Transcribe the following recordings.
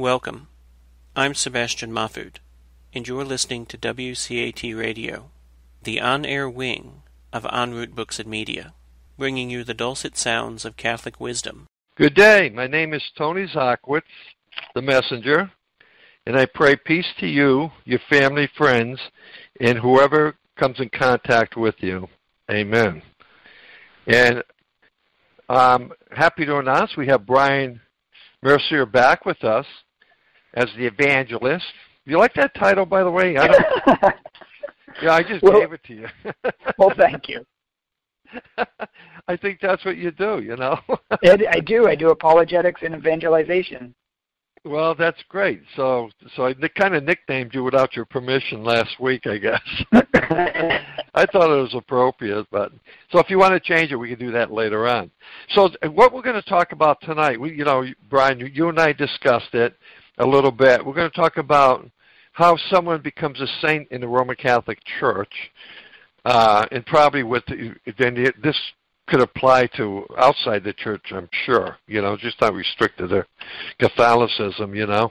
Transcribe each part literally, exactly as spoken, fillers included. Welcome. I'm Sebastian Mahfood, and you're listening to W C A T Radio, the on-air wing of En Route Books and Media, bringing you the dulcet sounds of Catholic wisdom. Good day. My name is Tony Szalkiewicz, the Messenger, and I pray peace to you, your family, friends, and whoever comes in contact with you. Amen. And I'm happy to announce we have Brian Mercier back with us as the evangelist. You like that title, by the way? I don't, yeah, I just well, gave it to you. Well, thank you. I think that's what you do, you know. Ed, I do. I do apologetics and evangelization. Well, that's great. So so I kind of nicknamed you without your permission last week, I guess. I thought it was appropriate. But so if you want to change it, we can do that later on. So what we're going to talk about tonight, we, you know, Brian, you and I discussed it a little bit. We're going to talk about how someone becomes a saint in the Roman Catholic Church, uh, and probably with the, then this could apply to outside the church, I'm sure, you know, just not restricted to Catholicism, you know.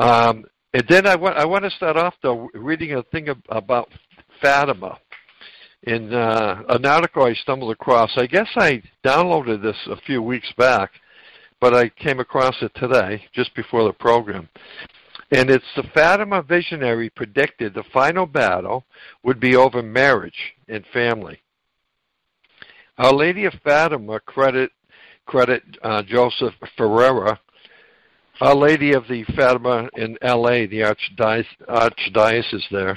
Um, and then I want I want to start off, though, reading a thing about Fatima in uh, an article I stumbled across. I guess I downloaded this a few weeks back, but I came across it today, just before the program. And it's the Fatima visionary predicted the final battle would be over marriage and family. Our Lady of Fatima credit credit uh, Joseph Ferreira, Our Lady of the Fatima in L A, the Archdiocese, Archdiocese there,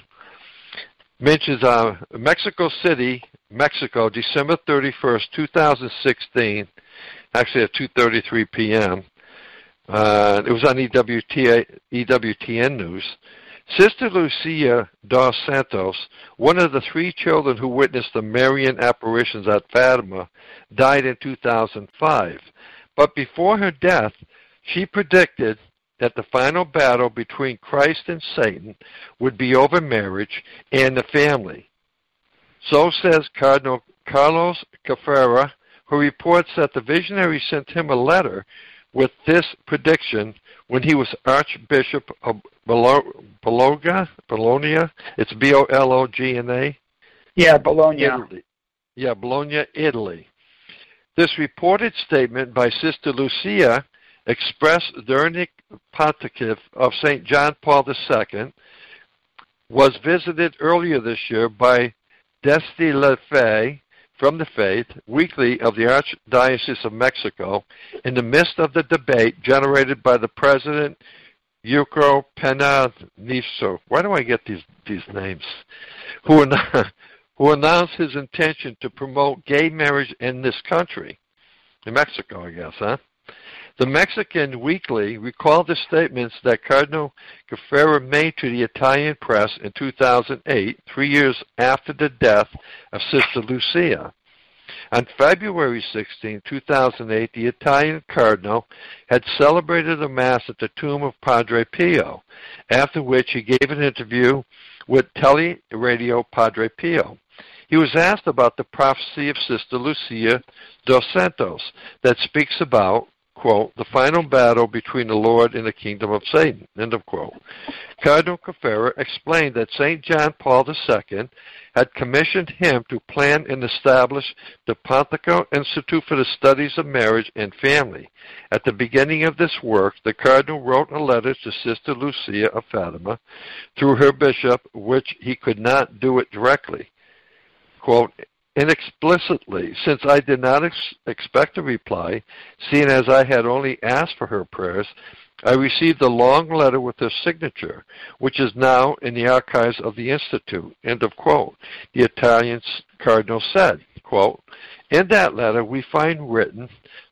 mentions uh, Mexico City, Mexico, December thirty-first, two thousand sixteen, actually at two thirty-three p.m. Uh, it was on E W T N News. Sister Lucia dos Santos, one of the three children who witnessed the Marian apparitions at Fatima, died in two thousand five. But before her death, she predicted that the final battle between Christ and Satan would be over marriage and the family. So says Cardinal Carlo Caffarra, who reports that the visionary sent him a letter with this prediction when he was Archbishop of Bologna, Bologna, it's B O L O G N A? Yeah, Bologna. Italy. Yeah, Bologna, Italy. This reported statement by Sister Lucia, expressed during the pontificate of Saint John Paul the Second, was visited earlier this year by Desti Lefebvre, from the Faith Weekly of the Archdiocese of Mexico in the midst of the debate generated by the President Enrique Peña Nieto. Why do I get these, these names? Who, who announced his intention to promote gay marriage in this country. In Mexico, I guess, huh? The Mexican Weekly recalled the statements that Cardinal Caffarra made to the Italian press in two thousand eight, three years after the death of Sister Lucia. On February sixteenth, two thousand eight, the Italian cardinal had celebrated a mass at the tomb of Padre Pio, after which he gave an interview with Teleradio Padre Pio. He was asked about the prophecy of Sister Lucia dos Santos that speaks about, quote, the final battle between the Lord and the kingdom of Satan, end of quote. Cardinal Caffarra explained that Saint John Paul the Second had commissioned him to plan and establish the Pontifical Institute for the Studies of Marriage and Family. At the beginning of this work, the Cardinal wrote a letter to Sister Lucia of Fatima through her bishop, which he could not do it directly. Quote, inexplicitly, since I did not ex- expect a reply, seeing as I had only asked for her prayers, I received a long letter with her signature, which is now in the archives of the Institute, end of quote, the Italian cardinal said, quote, in that letter we find written,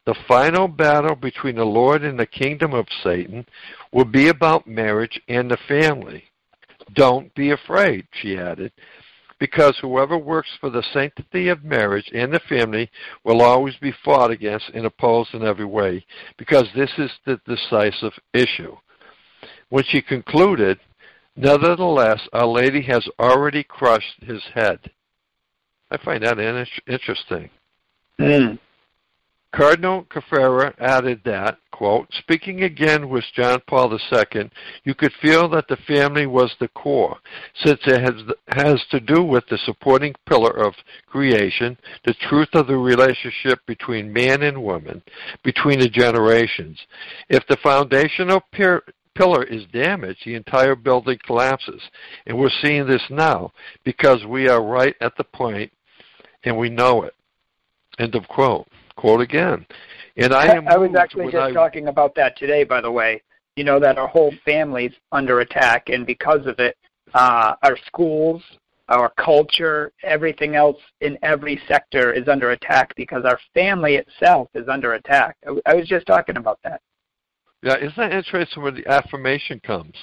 the final battle between the Lord and the kingdom of Satan will be about marriage and the family. Don't be afraid, she added, because whoever works for the sanctity of marriage and the family will always be fought against and opposed in every way, because this is the decisive issue. When she concluded, nevertheless, Our Lady has already crushed his head. I find that in- interesting. Mm. Cardinal Caffarra added that, quote, speaking again with John Paul the Second, you could feel that the family was the core, since it has, has to do with the supporting pillar of creation, the truth of the relationship between man and woman, between the generations. If the foundational pillar pillar is damaged, the entire building collapses. And we're seeing this now because we are right at the point and we know it. End of quote. Quote again. And I am I was actually just I... talking about that today, by the way. You know that our whole family's under attack, and because of it, uh, our schools, our culture, everything else in every sector is under attack because our family itself is under attack. I, I was just talking about that. Yeah, isn't that interesting when the affirmation comes?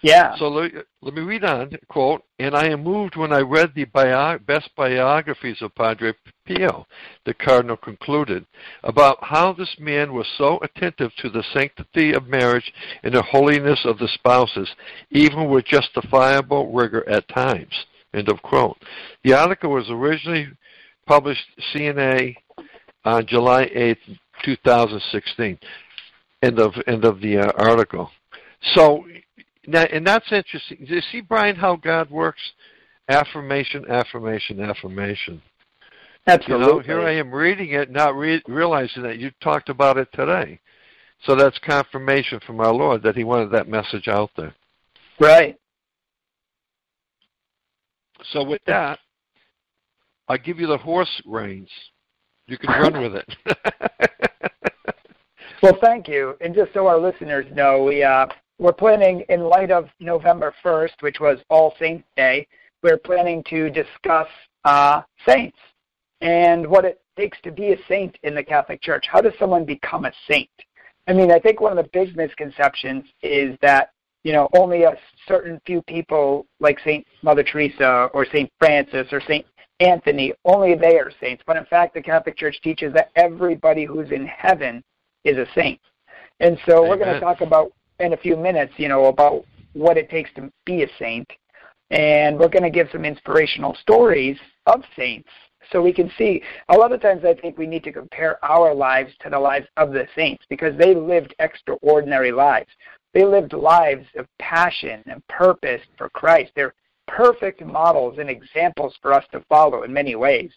Yeah. So let, let me read on, quote, and I am moved when I read the bio, best biographies of Padre Pio, the Cardinal concluded, about how this man was so attentive to the sanctity of marriage and the holiness of the spouses, even with justifiable rigor at times, end of quote. The article was originally published C N A on July eighth, two thousand sixteen. End of end of the uh, article. So, and that's interesting. Do you see, Brian, how God works? Affirmation, affirmation, affirmation. Absolutely. You know, here I am reading it, not re- realizing that you talked about it today. So that's confirmation from our Lord that He wanted that message out there. Right. So with that, I give you the horse reins. You can run with it. Well, thank you. And just so our listeners know, we, uh, we're planning, in light of November first, which was All Saints Day, we're planning to discuss uh, saints and what it takes to be a saint in the Catholic Church. How does someone become a saint? I mean, I think one of the big misconceptions is that, you know, only a certain few people like Saint Mother Teresa or Saint Francis or Saint Anthony, only they are saints. But in fact, the Catholic Church teaches that everybody who's in heaven is a saint. And so Amen. We're going to talk about, in a few minutes, you know, about what it takes to be a saint. And we're going to give some inspirational stories of saints so we can see. A lot of times I think we need to compare our lives to the lives of the saints because they lived extraordinary lives. They lived lives of passion and purpose for Christ. They're perfect models and examples for us to follow in many ways.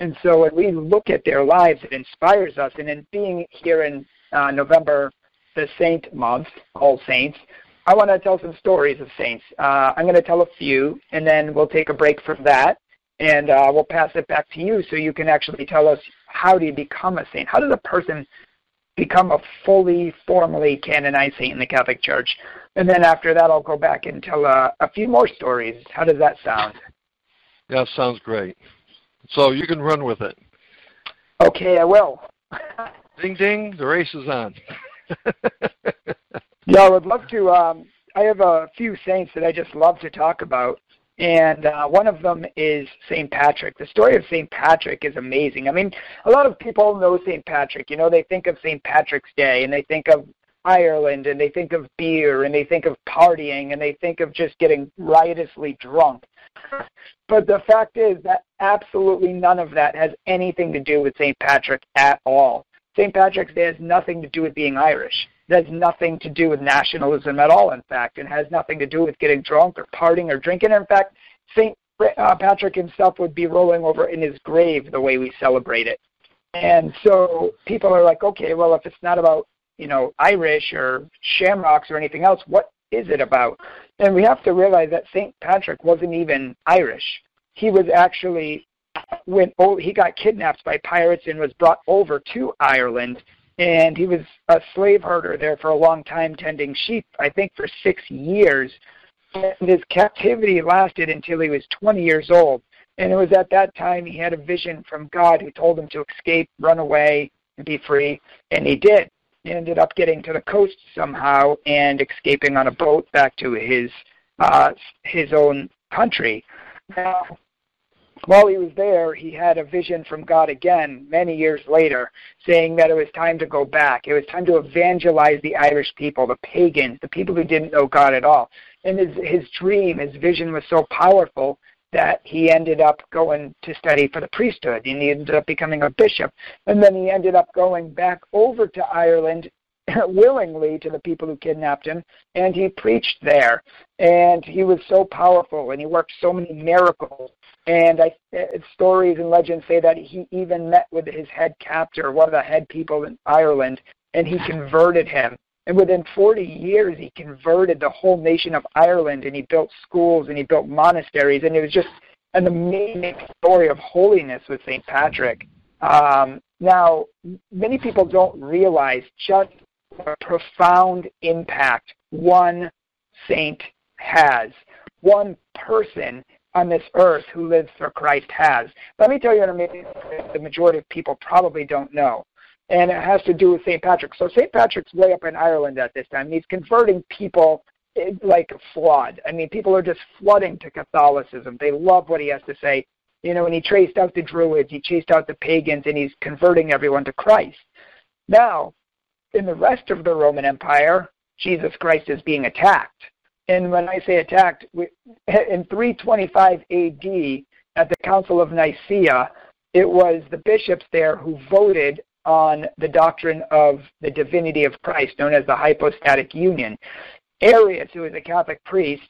And so when we look at their lives, it inspires us. And in being here in uh, November, the Saint Month, All Saints, I want to tell some stories of saints. Uh, I'm going to tell a few, and then we'll take a break from that, and uh, we'll pass it back to you so you can actually tell us, how do you become a saint? How does a person become a fully, formally canonized saint in the Catholic Church? And then after that, I'll go back and tell uh, a few more stories. How does that sound? Yeah, sounds great. So you can run with it. Okay, I will. Ding, ding, the race is on. Yeah, I would love to. Um, I have a few saints that I just love to talk about, and uh, one of them is Saint Patrick. The story of Saint Patrick is amazing. I mean, a lot of people know Saint Patrick. You know, they think of Saint Patrick's Day, and they think of Ireland, and they think of beer, and they think of partying, and they think of just getting riotously drunk. But the fact is that absolutely none of that has anything to do with Saint Patrick at all. Saint Patrick's Day has nothing to do with being Irish. It has nothing to do with nationalism at all, in fact, and has nothing to do with getting drunk or partying or drinking. In fact, Saint Patrick himself would be rolling over in his grave the way we celebrate it. And so people are like, okay, well, if it's not about, you know, Irish or shamrocks or anything else, what is it about? And we have to realize that Saint Patrick wasn't even Irish. He was actually, when oh, he got kidnapped by pirates and was brought over to Ireland, and he was a slave herder there for a long time tending sheep, I think for six years. And his captivity lasted until he was twenty years old. And it was at that time he had a vision from God who told him to escape, run away, and be free, and he did. He ended up getting to the coast somehow and escaping on a boat back to his uh, his own country. Now, while he was there, he had a vision from God again many years later saying that it was time to go back. It was time to evangelize the Irish people, the pagans, the people who didn't know God at all. And his, his dream, his vision was so powerful that he ended up going to study for the priesthood, and he ended up becoming a bishop. And then he ended up going back over to Ireland willingly to the people who kidnapped him, and he preached there. And he was so powerful, and he worked so many miracles. And I, stories and legends say that he even met with his head captor, one of the head people in Ireland, and he converted him. And within forty years, he converted the whole nation of Ireland, and he built schools, and he built monasteries, and it was just an amazing story of holiness with Saint Patrick. Um, now, many people don't realize just the profound impact one saint has, one person on this earth who lives for Christ has. Let me tell you an amazing story the majority of people probably don't know. And it has to do with Saint Patrick. So Saint Patrick's way up in Ireland at this time. He's converting people like a flood. I mean, people are just flooding to Catholicism. They love what he has to say. You know, and he chased out the Druids, he chased out the pagans, and he's converting everyone to Christ. Now, in the rest of the Roman Empire, Jesus Christ is being attacked. And when I say attacked, in three twenty-five A D, at the Council of Nicaea, it was the bishops there who voted on the doctrine of the divinity of Christ, known as the hypostatic union. Arius, who was a Catholic priest,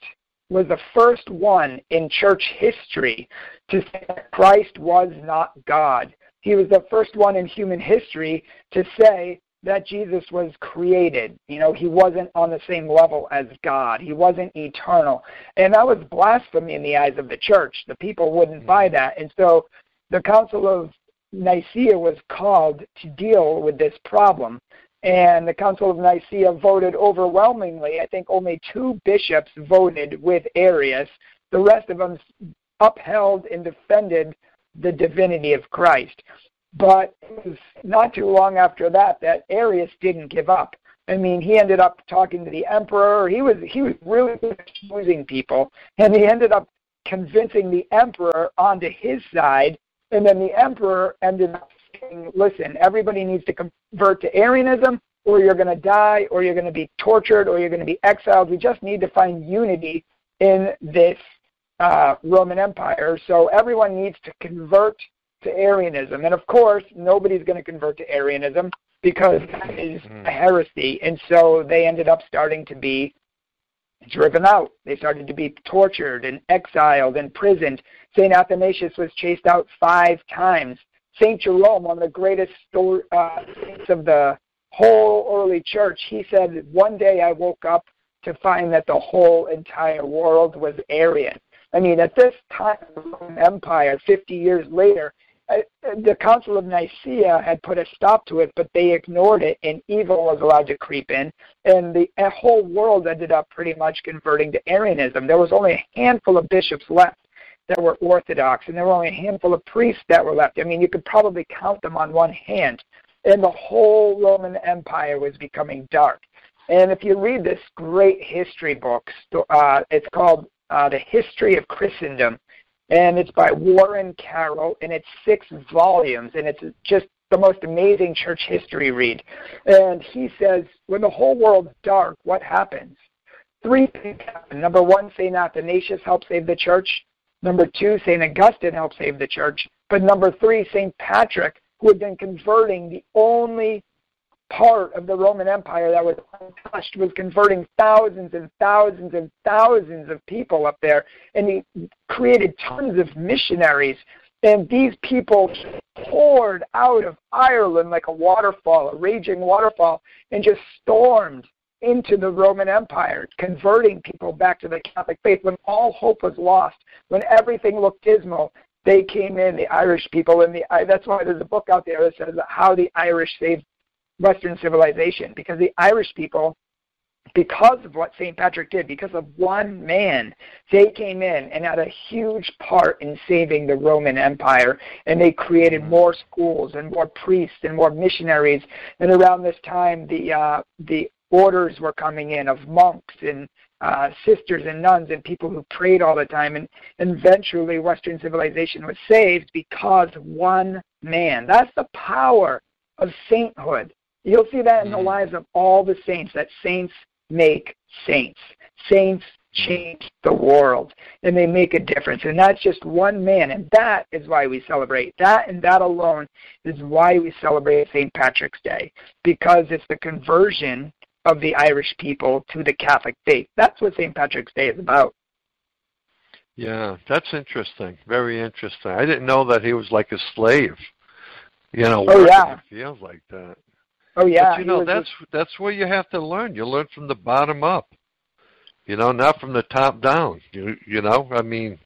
was the first one in church history to say that Christ was not God. He was the first one in human history to say that Jesus was created. You know, he wasn't on the same level as God. He wasn't eternal. And that was blasphemy in the eyes of the church. The people wouldn't buy that. And so the Council of Nicaea was called to deal with this problem, and the Council of Nicaea voted overwhelmingly. I think only two bishops voted with Arius. The rest of them upheld and defended the divinity of Christ. But it was not too long after that that Arius didn't give up. I mean, he ended up talking to the emperor. He was he was really losing people, and he ended up convincing the emperor onto his side. And then the emperor ended up saying, listen, everybody needs to convert to Arianism, or you're going to die, or you're going to be tortured, or you're going to be exiled. We just need to find unity in this uh, Roman Empire. So everyone needs to convert to Arianism. And, of course, nobody's going to convert to Arianism because that is a heresy. And so they ended up starting to be driven out. They started to be tortured and exiled and imprisoned. Saint Athanasius was chased out five times. Saint Jerome, one of the greatest sto- uh, saints of the whole early church, he said, one day I woke up to find that the whole entire world was Arian. I mean, at this time, the Roman Empire, fifty years later, uh, the Council of Nicaea had put a stop to it, but they ignored it, and evil was allowed to creep in, and the uh, whole world ended up pretty much converting to Arianism. There was only a handful of bishops left that were Orthodox, and there were only a handful of priests that were left. I mean, you could probably count them on one hand, and the whole Roman Empire was becoming dark. And if you read this great history book, uh, it's called uh, The History of Christendom, and it's by Warren Carroll, and it's six volumes, and it's just the most amazing church history read. And he says, when the whole world's dark, what happens? Three things happen. Number one, Saint Athanasius helped save the church. Number two, Saint Augustine helped save the church. But number three, Saint Patrick, who had been converting the only part of the Roman Empire that was untouched, was converting thousands and thousands and thousands of people up there, and he created tons of missionaries, and these people poured out of Ireland like a waterfall, a raging waterfall, and just stormed into the Roman Empire, converting people back to the Catholic faith. When all hope was lost, when everything looked dismal, they came in, the Irish people, and the, that's why there's a book out there that says how the Irish saved Western civilization, because the Irish people, because of what Saint Patrick did, because of one man, they came in and had a huge part in saving the Roman Empire, and they created more schools and more priests and more missionaries. And around this time, the uh, the orders were coming in of monks and uh, sisters and nuns and people who prayed all the time, and eventually Western civilization was saved because one man. That's the power of sainthood. You'll see that in the lives of all the saints, that saints make saints. Saints change the world, and they make a difference. And that's just one man, and that is why we celebrate. That and that alone is why we celebrate Saint Patrick's Day, because it's the conversion of the Irish people to the Catholic faith. That's what Saint Patrick's Day is about. Yeah, that's interesting. Very interesting. I didn't know that he was like a slave, you know, oh, yeah. in the field like that. Oh, yeah. But, you know, that's just... that's where you have to learn. You learn from the bottom up, you know, not from the top down. You, you know, I mean,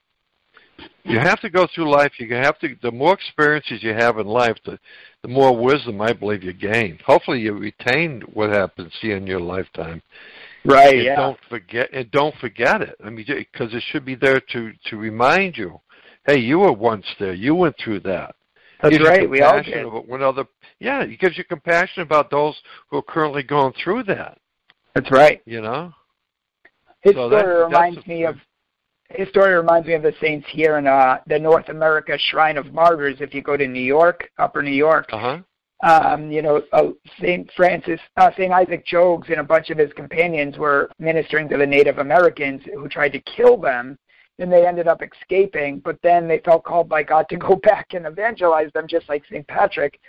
you have to go through life. You have to. The more experiences you have in life, the, the more wisdom I believe you gain. Hopefully you retain what happens here in your lifetime. Right. And yeah. Don't forget, and don't forget it. I mean, because it should be there to, to remind you, hey, you were once there. You went through that. That's gives right. We all did. When other, yeah, it gives you compassion about those who are currently going through that. That's right. You know, his so story that, reminds me of. His story reminds me of the saints here in uh, the North America Shrine of Martyrs. If you go to New York, Upper New York, uh-huh. um, you know, uh, Saint Francis, uh, Saint Isaac Jogues, and a bunch of his companions were ministering to the Native Americans who tried to kill them, and they ended up escaping. But then they felt called by God to go back and evangelize them, just like Saint Patrick.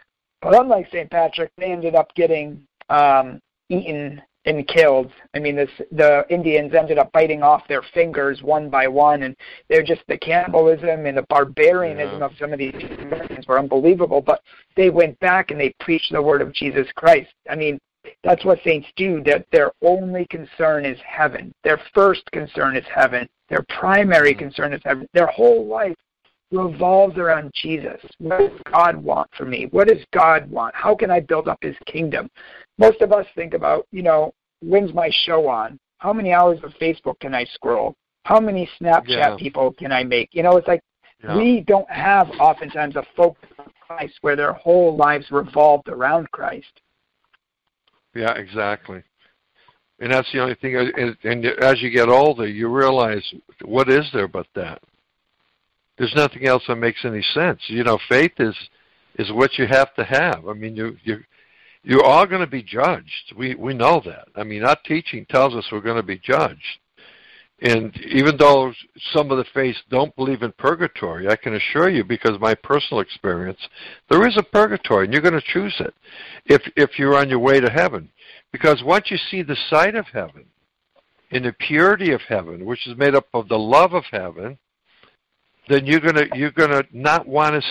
But unlike Saint Patrick, they ended up getting um, eaten and killed. I mean, this, the Indians ended up biting off their fingers one by one, and they're just the cannibalism and the barbarianism yeah. of some of these Americans were unbelievable, but they went back and they preached the word of Jesus Christ. I mean, that's what saints do. That their only concern is heaven. Their first concern is heaven. Their primary concern is heaven. Their whole life revolves around Jesus. What does God want for me? What does God want? How can I build up his kingdom? Most of us think about, you know, when's my show on? How many hours of Facebook can I scroll? How many Snapchat yeah. people can I make? You know, it's like yeah. we don't have oftentimes a focus on Christ where their whole lives revolved around Christ. Yeah, exactly. And that's the only thing. And, and as you get older, you realize, what is there but that? There's nothing else that makes any sense. You know, faith is is what you have to have. I mean, you you you are going to be judged. We we know that. I mean, our teaching tells us we're going to be judged. And even though some of the faiths don't believe in purgatory, I can assure you, because of my personal experience, there is a purgatory, and you're going to choose it if if you're on your way to heaven. Because once you see the sight of heaven and the purity of heaven, which is made up of the love of heaven, then you're gonna you're gonna not want to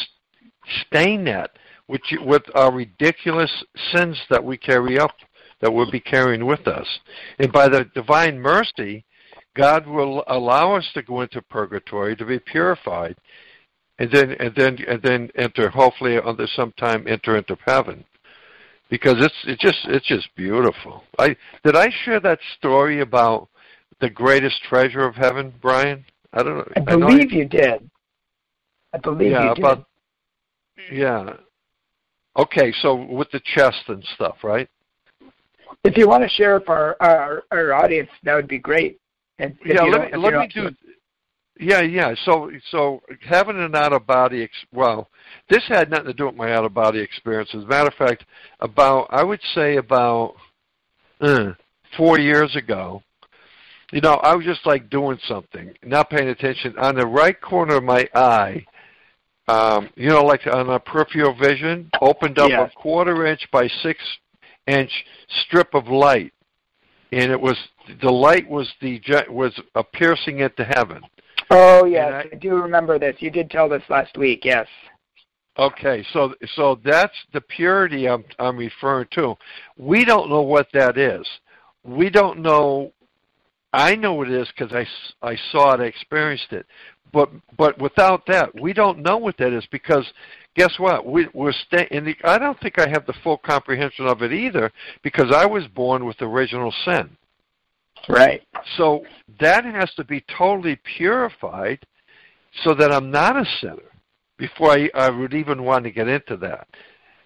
stain that with you, with our ridiculous sins that we carry up, that we'll be carrying with us. And by the divine mercy, God will allow us to go into purgatory to be purified, and then and then and then enter. Hopefully, under some time, enter into heaven, because it's it's just it's just beautiful. I did I share that story about the greatest treasure of heaven, Brian? I don't know. I believe I know you did. I believe yeah, you did. About, yeah. Okay, so with the chest and stuff, right? If you want to share it for our, our, our audience, that would be great. And yeah, let me, let me do. Yeah, yeah. So, so having an out of body. Ex- well, this had nothing to do with my out of body experience. As a matter of fact, about I would say about uh, four years ago. You know, I was just like doing something, not paying attention. On the right corner of my eye, um, you know, like on a peripheral vision, opened up yeah. a quarter inch by six inch strip of light, and it was the light was the was a piercing into heaven. Oh yes, I, I do remember this. You did tell this last week. Yes. Okay, so so that's the purity I'm I'm referring to. We don't know what that is. We don't know. I know it is because I, I saw it, I experienced it. But but without that, we don't know what that is, because guess what? We, we're sta- in the, I don't think I have the full comprehension of it either, because I was born with original sin. Right. So that has to be totally purified so that I'm not a sinner before I, I would even want to get into that,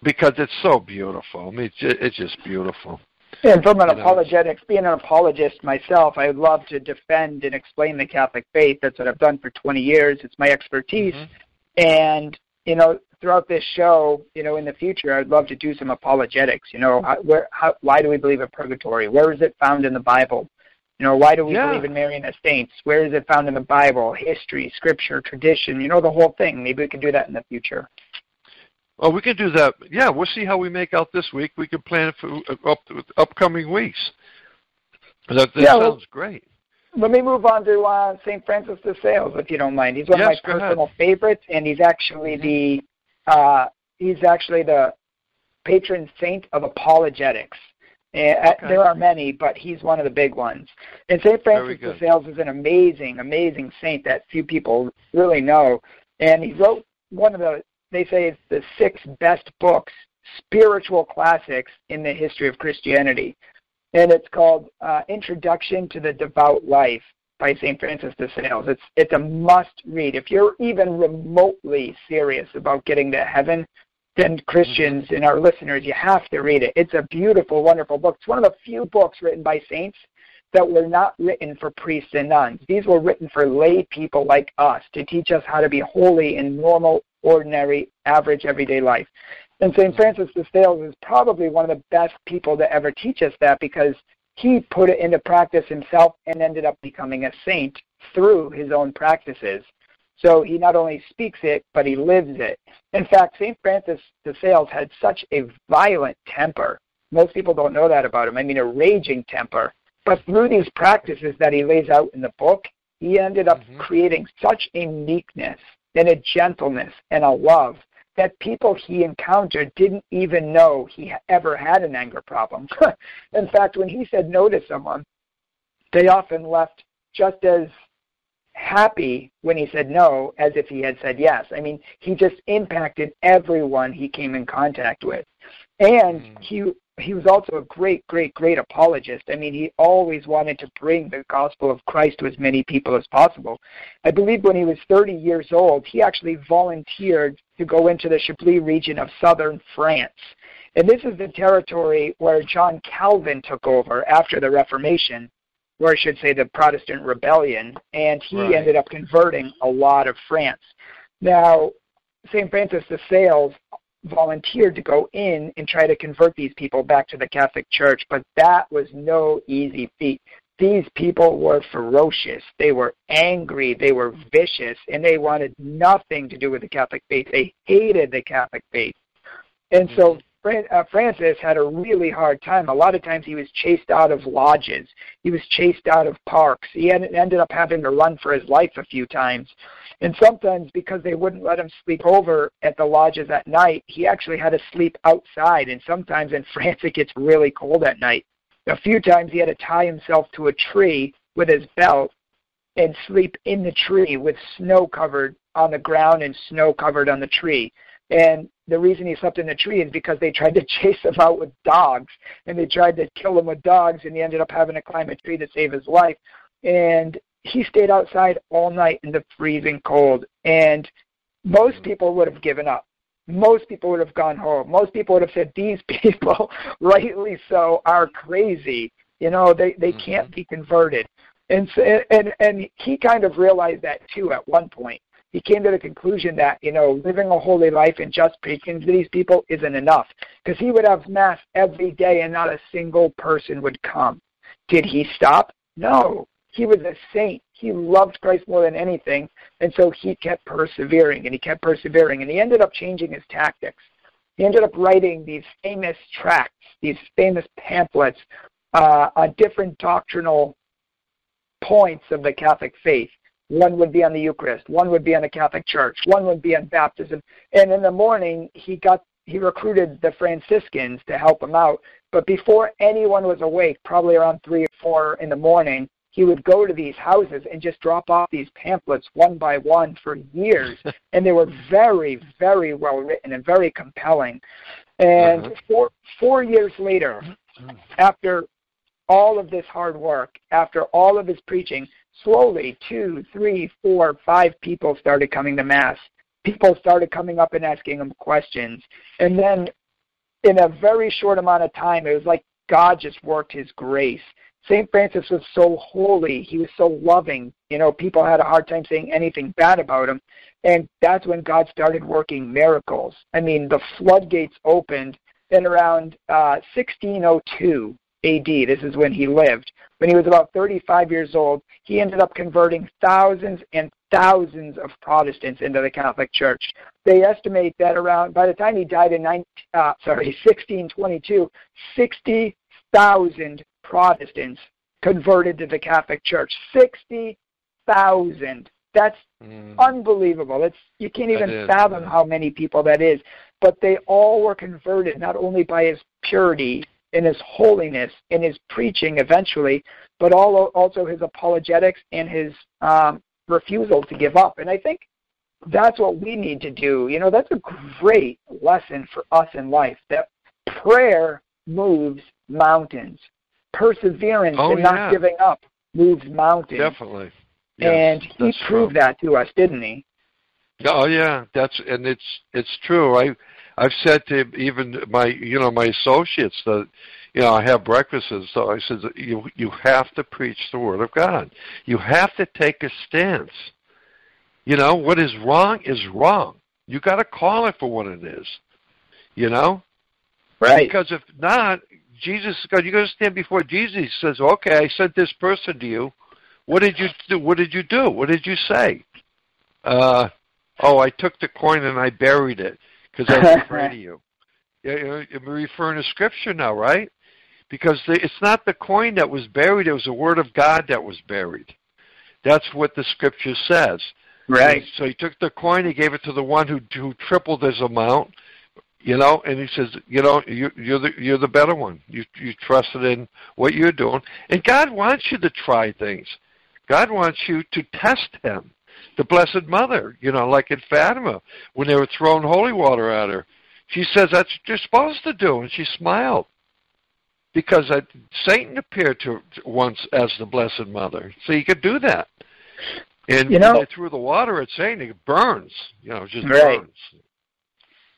because it's so beautiful. I mean, it's just, it's just beautiful. And from an apologetics, being an apologist myself, I love to defend and explain the Catholic faith. That's what I've done for twenty years. It's my expertise. Mm-hmm. And, you know, throughout this show, you know, in the future, I'd love to do some apologetics. You know, how, where, how, why do we believe in purgatory? Where is it found in the Bible? You know, why do we yeah. believe in Mary and the saints? Where is it found in the Bible, history, scripture, tradition? You know, the whole thing. Maybe we can do that in the future. Well, we can do that. Yeah, we'll see how we make out this week. We can plan it for up, upcoming weeks. That, that yeah, sounds great. Let me move on to uh, Saint Francis de Sales, if you don't mind. He's one yes, of my personal ahead. favorites, and he's actually the uh, he's actually the patron saint of apologetics. Okay. There are many, but he's one of the big ones. And Saint Francis de Sales is an amazing, amazing saint that few people really know. And he wrote one of the, they say it's the six best books, spiritual classics in the history of Christianity. And it's called uh, Introduction to the Devout Life by Saint Francis de Sales. It's it's a must-read. If you're even remotely serious about getting to heaven, then Christians and our listeners, you have to read it. It's a beautiful, wonderful book. It's one of the few books written by saints that were not written for priests and nuns. These were written for lay people like us to teach us how to be holy in normal, ordinary, average, everyday life. And Saint Francis de Sales is probably one of the best people to ever teach us that, because he put it into practice himself and ended up becoming a saint through his own practices. So he not only speaks it, but he lives it. In fact, Saint Francis de Sales had such a violent temper. Most people don't know that about him. I mean, a raging temper. But through these practices that he lays out in the book, he ended up mm-hmm. creating such a meekness and a gentleness and a love that people he encountered didn't even know he ever had an anger problem. In fact, when he said no to someone, they often left just as happy when he said no as if he had said yes. I mean, he just impacted everyone he came in contact with. And mm. he he was also a great, great, great apologist. I mean, he always wanted to bring the gospel of Christ to as many people as possible. I believe when he was thirty years old, he actually volunteered to go into the Chablis region of southern France. And this is the territory where John Calvin took over after the Reformation, or I should say the Protestant Rebellion, and he right. ended up converting a lot of France. Now, Saint Francis de Sales volunteered to go in and try to convert these people back to the Catholic Church, but that was no easy feat. These people were ferocious. They were angry. They were vicious, and they wanted nothing to do with the Catholic faith. They hated the Catholic faith. And mm-hmm. so Francis had a really hard time. A lot of times he was chased out of lodges. He was chased out of parks. He had, ended up having to run for his life a few times. And sometimes, because they wouldn't let him sleep over at the lodges at night, he actually had to sleep outside. And sometimes in France it gets really cold at night. A few times he had to tie himself to a tree with his belt and sleep in the tree with snow covered on the ground and snow covered on the tree. And the reason he slept in the tree is because they tried to chase him out with dogs, and they tried to kill him with dogs, and he ended up having to climb a tree to save his life. And he stayed outside all night in the freezing cold, and most people would have given up. Most people would have gone home. Most people would have said, these people, rightly so, are crazy. You know, they, they mm-hmm. can't be converted. And, so, and, and he kind of realized that, too, at one point. He came to the conclusion that, you know, living a holy life and just preaching to these people isn't enough, because he would have mass every day and not a single person would come. Did he stop? No. He was a saint. He loved Christ more than anything, and so he kept persevering, and he kept persevering, and he ended up changing his tactics. He ended up writing these famous tracts, these famous pamphlets uh, on different doctrinal points of the Catholic faith. One would be on the Eucharist. One would be on the Catholic Church. One would be on baptism. And in the morning, he got he recruited the Franciscans to help him out. But before anyone was awake, probably around three or four in the morning, he would go to these houses and just drop off these pamphlets one by one for years. And they were very, very well written and very compelling. And uh-huh. four four years later, after all of this hard work, after all of his preaching, slowly, two, three, four, five people started coming to Mass. People started coming up and asking him questions. And then in a very short amount of time, it was like God just worked his grace. Saint Francis was so holy. He was so loving. You know, people had a hard time saying anything bad about him. And that's when God started working miracles. I mean, the floodgates opened, and around uh, sixteen oh two, A D. This is when he lived. When he was about thirty-five years old, he ended up converting thousands and thousands of Protestants into the Catholic Church. They estimate that around, by the time he died in nineteen, uh, sorry, sixteen twenty-two, sixty thousand Protestants converted to the Catholic Church. sixty thousand. That's mm. unbelievable. It's, you can't even is, fathom yeah. how many people that is. But they all were converted, not only by his purity and his holiness and his preaching eventually, but all, also his apologetics and his um, refusal to give up. And I think that's what we need to do. You know, that's a great lesson for us in life, that prayer moves mountains. Perseverance oh, and yeah. not giving up moves mountains. Definitely. Yes, and he proved true. that to us, didn't he? Oh yeah, that's and it's it's true. I I've said to even my you know my associates that you know I have breakfasts. So I said you you have to preach the Word of God. You have to take a stance. You know what is wrong is wrong. You got to call it for what it is. You know, right? Because if not, Jesus, God, you got to stand before Jesus. He says, "Okay, I sent this person to you. What did you do? What did you do? What did you say? Uh, oh, I took the coin and I buried it because I was afraid of you." You're referring to Scripture now, right? Because the, it's not the coin that was buried; it was the Word of God that was buried. That's what the Scripture says. Right. And so he took the coin, he gave it to the one who, who tripled his amount. You know, and he says, you know, you, you're the you're the better one. You you trusted in what you're doing, and God wants you to try things. God wants you to test Him. The Blessed Mother, you know, like in Fatima, when they were throwing holy water at her, she says, that's what you're supposed to do, and she smiled. Because I, Satan appeared to once as the Blessed Mother, so you could do that. And you know, when they threw the water at Satan, it burns, you know, it just right. burns.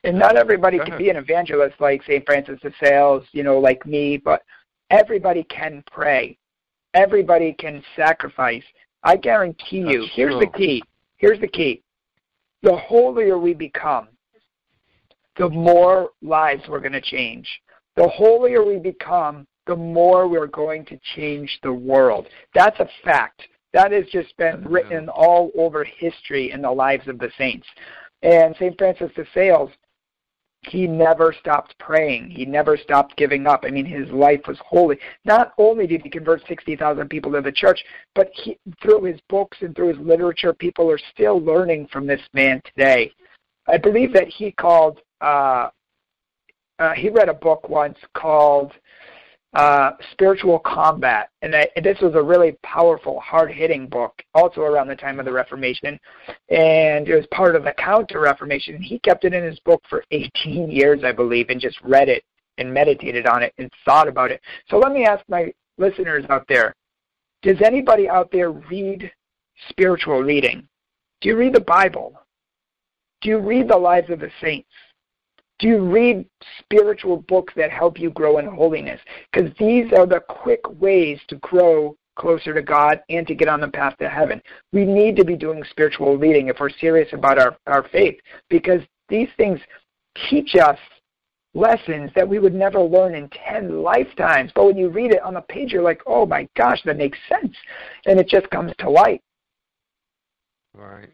And not everybody can be an evangelist like Saint Francis de Sales, you know, like me, but everybody can pray. Everybody can sacrifice. I guarantee you, That's here's true. the key. Here's the key. The holier we become, the more lives we're going to change. The holier we become, the more we're going to change the world. That's a fact. That has just been written all over history in the lives of the saints. And Saint Francis de Sales, he never stopped praying. He never stopped giving up. I mean, his life was holy. Not only did he convert sixty thousand people to the church, but he, through his books and through his literature, people are still learning from this man today. I believe that he called, uh, uh, he read a book once called uh, Spiritual Combat. And, I, and this was a really powerful, hard-hitting book, also around the time of the Reformation. And it was part of the Counter-Reformation. He kept it in his book for eighteen years, I believe, and just read it and meditated on it and thought about it. So let me ask my listeners out there, does anybody out there read spiritual reading? Do you read the Bible? Do you read the lives of the saints? Do you read spiritual books that help you grow in holiness? Because these are the quick ways to grow closer to God and to get on the path to heaven. We need to be doing spiritual reading if we're serious about our, our faith, because these things teach us lessons that we would never learn in ten lifetimes. But when you read it on a page, you're like, oh my gosh, that makes sense. And it just comes to light. Right.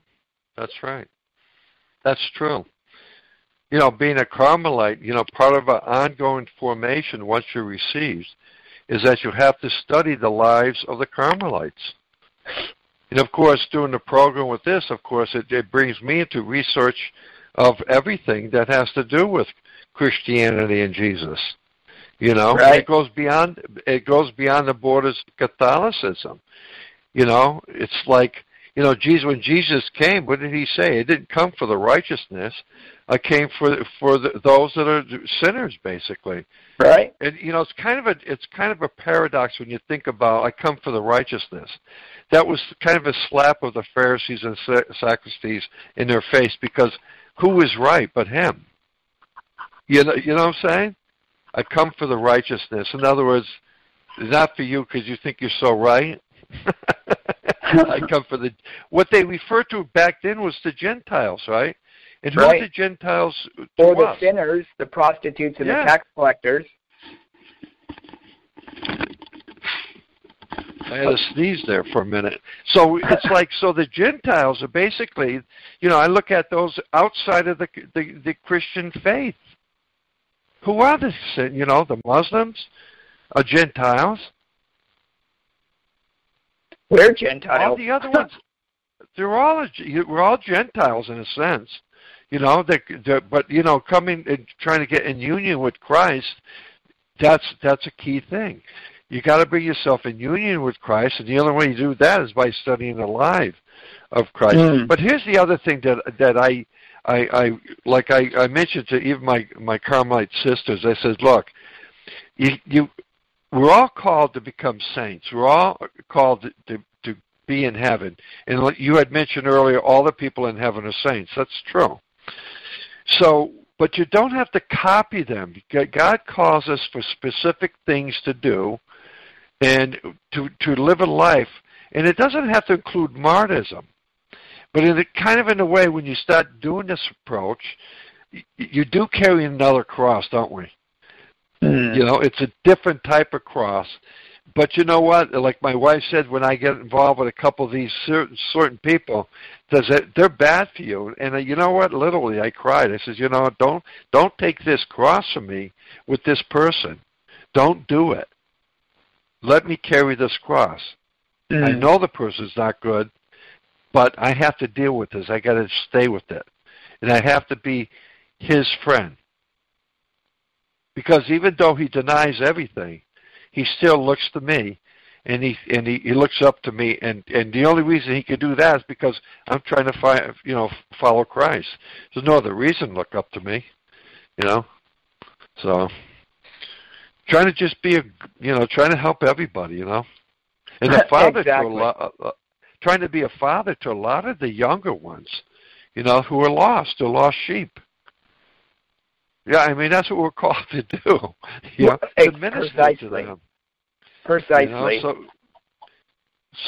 That's right. That's true. You know, being a Carmelite, you know, part of an ongoing formation once you're received is that you have to study the lives of the Carmelites. And, of course, doing the program with this, of course, it, it brings me into research of everything that has to do with Christianity and Jesus. You know, right. it goes beyond it goes beyond the borders of Catholicism. You know, it's like, you know, Jesus, when Jesus came, what did he say? It didn't come for the righteousness. It came for for the, those that are sinners, basically. Right. And you know, it's kind of a it's kind of a paradox when you think about, I come for the righteousness. That was kind of a slap of the Pharisees and Sadducees in their face, because who was right but him? You know, you know what I'm saying? I come for the righteousness. In other words, not for you because you think you're so right. I come for the what they referred to back then was the Gentiles, right? And who right. are the Gentiles to Or the us? Sinners, the prostitutes, and yeah. the tax collectors. I had to sneeze there for a minute. So it's like, so the Gentiles are basically, you know, I look at those outside of the the, the Christian faith. Who are the, you know, the Muslims are Gentiles. We're Gentiles. All the other ones, they're all, we're all Gentiles in a sense. You know, they, but, you know, coming and trying to get in union with Christ, that's that's a key thing. You got to bring yourself in union with Christ, and the only way you do that is by studying the life of Christ. Mm. But here's the other thing that that I I, I like I, I mentioned to even my my Carmelite sisters. I said, look, you you we're all called to become saints. We're all called to, to, to be in heaven. And you had mentioned earlier, all the people in heaven are saints. That's true. So, but you don't have to copy them. God calls us for specific things to do and to, to live a life. And it doesn't have to include martyrdom. But in a, kind of in a way, when you start doing this approach, you, you do carry another cross, don't we? Mm. You know, it's a different type of cross. But you know what? Like my wife said, when I get involved with a couple of these certain, certain people, does it, they're bad for you. And uh, you know what? Literally, I cried. I said, you know, don't don't take this cross from me with this person. Don't do it. Let me carry this cross. Mm. I know the person's not good, but I have to deal with this. I got to stay with it, and I have to be his friend. Because even though he denies everything, he still looks to me, and he and he, he looks up to me, and, and the only reason he could do that is because I'm trying to find, you know, follow Christ. There's no other reason. Look up to me, you know. So trying to just be a, you know, trying to help everybody, you know, and a father exactly. to a lot, uh, trying to be a father to a lot of the younger ones, you know, who are lost, or lost sheep. Yeah, I mean, that's what we're called to do. Yeah, well, precisely. To them. Precisely. You know, so,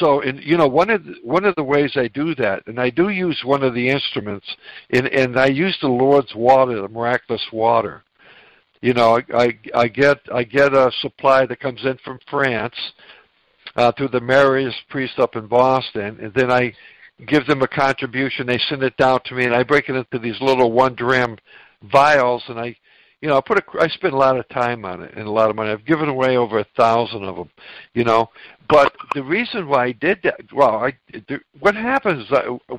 so and you know, one of the, one of the ways I do that, and I do use one of the instruments, and and I use the Lord's water, the miraculous water. You know, I I, I get I get a supply that comes in from France uh, through the Marius priest up in Boston, and then I give them a contribution. They send it down to me, and I break it into these little one dram. vials, and I, you know, I put a, I spend a lot of time on it and a lot of money. I've given away over a thousand of them, you know. But the reason why I did that, well, I, what happens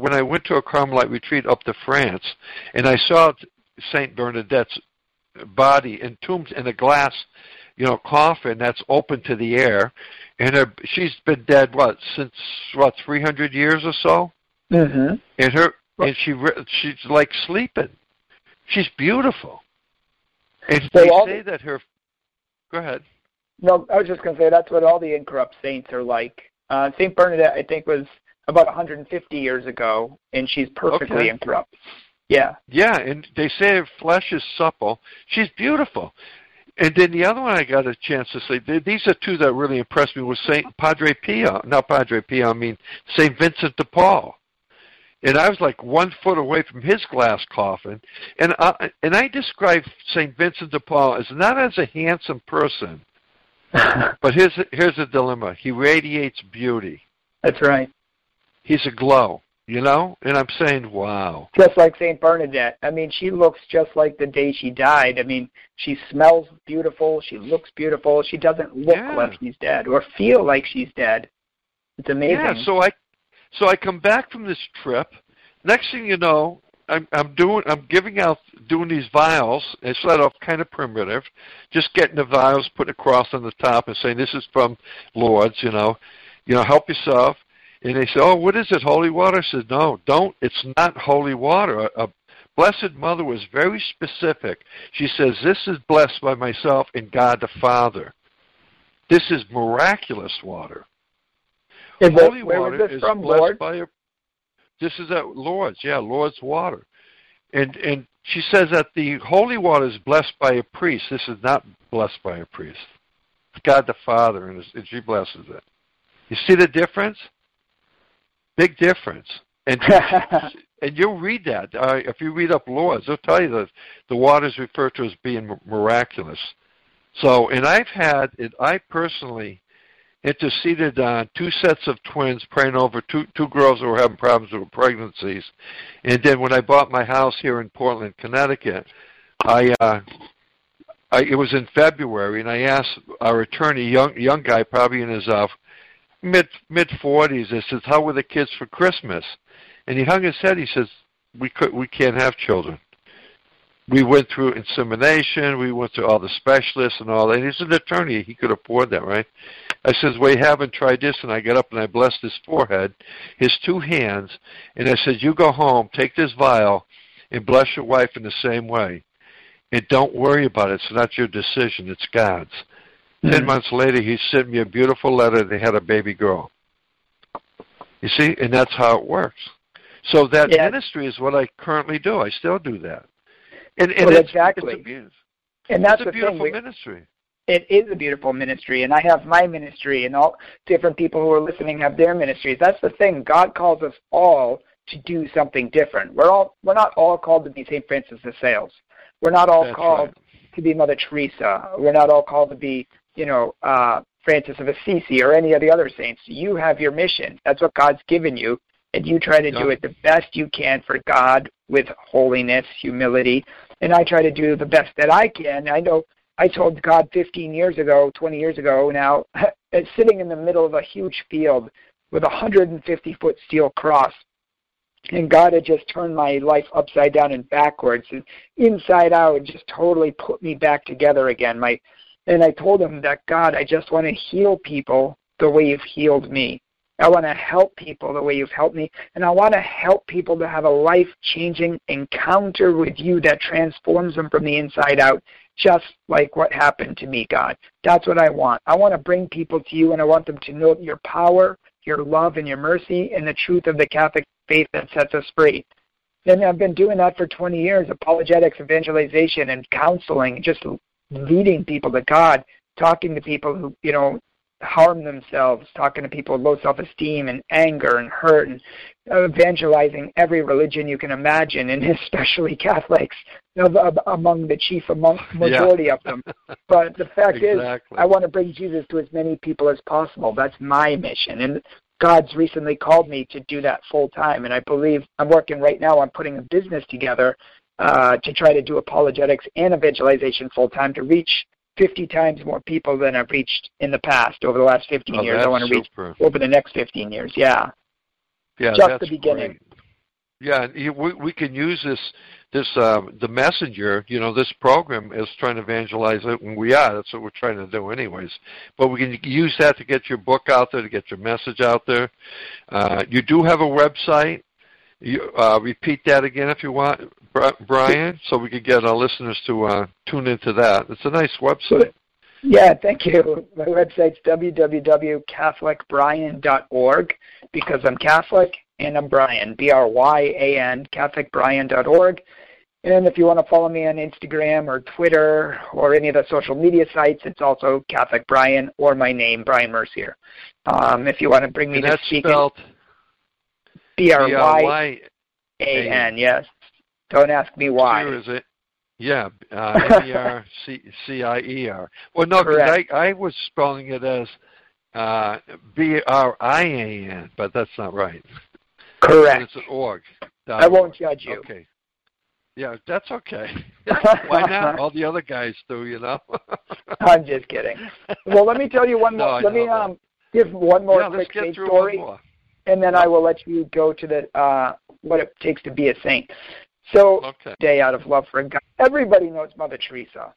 when I went to a Carmelite retreat up to France, and I saw Saint Bernadette's body entombed in a glass, you know, coffin that's open to the air, and her, she's been dead what since what three hundred years or so, mm-hmm. and her and she she's like sleeping. She's beautiful. And so they say the, that her... Go ahead. No, I was just going to say that's what all the incorrupt saints are like. Uh, Saint Bernadette, I think, was about one hundred fifty years ago, and she's perfectly okay. incorrupt. Yeah. Yeah, and they say her flesh is supple. She's beautiful. And then the other one I got a chance to say, these are two that really impressed me, was Saint Padre Pio. Not Padre Pio, I mean Saint Vincent de Paul. And I was like one foot away from his glass coffin. And I, and I describe Saint Vincent de Paul as not as a handsome person, but here's, here's the dilemma. He radiates beauty. That's right. He's a glow, you know? And I'm saying, wow. Just like Saint Bernadette. I mean, she looks just like the day she died. I mean, she smells beautiful. She looks beautiful. She doesn't look yeah. like she's dead or feel like she's dead. It's amazing. Yeah, so I... So I come back from this trip. Next thing you know, I'm, I'm doing, I'm giving out, doing these vials. It started off kind of primitive, just getting the vials, putting a cross on the top, and saying, "This is from Lord's." You know, you know, help yourself. And they say, "Oh, what is it? Holy water?" I said, "No, don't. It's not holy water." A, a Blessed Mother was very specific. She says, "This is blessed by myself and God the Father. This is miraculous water." Is Holy it, where water was this is from, blessed Lord? By a, this is at Lord's, yeah, Lord's water. And and she says that the holy water is blessed by a priest. This is not blessed by a priest. It's God the Father, and, and she blesses it. You see the difference? Big difference. And and you'll read that. Uh, if you read up Lord's, they'll tell you that the water is referred to as being miraculous. So, and I've had, and I personally... interceded on two sets of twins, praying over two, two girls who were having problems with pregnancies. And then when I bought my house here in Portland, Connecticut, I, uh, I it was in February, and I asked our attorney, young young guy, probably in his uh, mid mid forties, I said, "How were the kids for Christmas?" And he hung his head. He says, "We could, we can't have children. We went through insemination. We went to all the specialists and all that." And he's an attorney. He could afford that, right? I says, "We haven't tried this." And I got up and I blessed his forehead, his two hands, and I said, "You go home, take this vial, and bless your wife in the same way. And don't worry about it. It's not your decision. It's God's." Mm-hmm. Ten months later, he sent me a beautiful letter. They had a baby girl. You see? And that's how it works. So that yeah. ministry is what I currently do. I still do that. And, and well, it's, exactly. It's a, beautiful, and that's it's a beautiful we, ministry. It is a beautiful ministry, and I have my ministry, and all different people who are listening have their ministries. That's the thing. God calls us all to do something different. We're all we're not all called to be Saint Francis de Sales. We're not all that's called right. to be Mother Teresa. We're not all called to be, you know, uh, Francis of Assisi or any of the other saints. You have your mission. That's what God's given you, and you try to yeah. do it the best you can for God with holiness, humility. And I try to do the best that I can. I know I told God fifteen years ago, twenty years ago now, sitting in the middle of a huge field with a one hundred fifty foot steel cross, and God had just turned my life upside down and backwards, and inside out, just totally put me back together again. My, and I told him that, "God, I just want to heal people the way you've healed me. I want to help people the way you've helped me, and I want to help people to have a life-changing encounter with you that transforms them from the inside out, just like what happened to me, God. That's what I want. I want to bring people to you, and I want them to know your power, your love, and your mercy, and the truth of the Catholic faith that sets us free." And I've been doing that for twenty years, apologetics, evangelization, and counseling, just leading people to God, talking to people who, you know, harm themselves, talking to people with low self-esteem and anger and hurt, and evangelizing every religion you can imagine, and especially Catholics, among the chief among majority yeah. of them. But the fact exactly. is, I want to bring Jesus to as many people as possible. That's my mission, and God's recently called me to do that full-time, and I believe I'm working right now on putting a business together uh, to try to do apologetics and evangelization full-time to reach fifty times more people than I've reached in the past over the last fifteen years. I want to reach super. over the next fifteen years. Yeah. Yeah. Just that's the beginning. Great. Yeah. We, we can use this, this, um, the messenger, you know, this program is trying to evangelize it when we are. That's what we're trying to do anyways. But we can use that to get your book out there, to get your message out there. Uh, you do have a website. You, uh, repeat that again if you want, Brian, so we could get our listeners to uh, tune into that. It's a nice website. Yeah, thank you. My website's w w w dot catholic bryan dot org, because I'm Catholic and I'm Brian, B R Y A N, catholic bryan dot org. And if you want to follow me on Instagram or Twitter or any of the social media sites, it's also Catholic Brian or my name, Brian Mercier. Um, if you want to bring me and to speak. Spelled- B R Y A N, yes. Don't ask me why. Here is it? Yeah, uh, M E R C I E R. Well, no, I, I was spelling it as uh, B R I A N, but that's not right. Correct. It's an org. I won't org. judge you. Okay. Yeah, that's okay. Why not? All the other guys do, you know. I'm just kidding. Well, let me tell you one more. No, let me um, give one more yeah, quick let's get through story. One more. And then I will let you go to the uh, what it takes to be a saint. So, okay. Day out of love for God. Everybody knows Mother Teresa.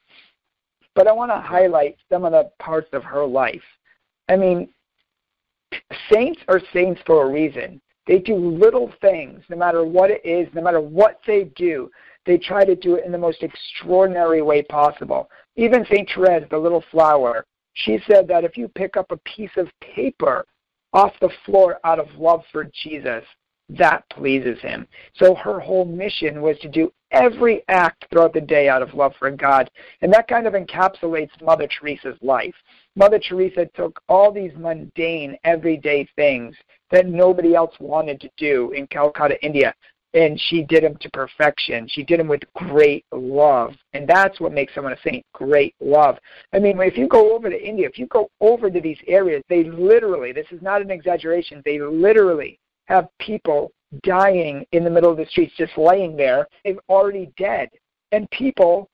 But I want to highlight some of the parts of her life. I mean, saints are saints for a reason. They do little things, no matter what it is, no matter what they do. They try to do it in the most extraordinary way possible. Even Saint Therese, the little flower, she said that if you pick up a piece of paper off the floor out of love for Jesus, that pleases him. So her whole mission was to do every act throughout the day out of love for God. And that kind of encapsulates Mother Teresa's life. Mother Teresa took all these mundane, everyday things that nobody else wanted to do in Calcutta, India, and she did them to perfection. She did them with great love, and that's what makes someone a saint, great love. I mean, if you go over to India, if you go over to these areas, they literally, this is not an exaggeration, they literally have people dying in the middle of the streets, just laying there. They're already dead. And people,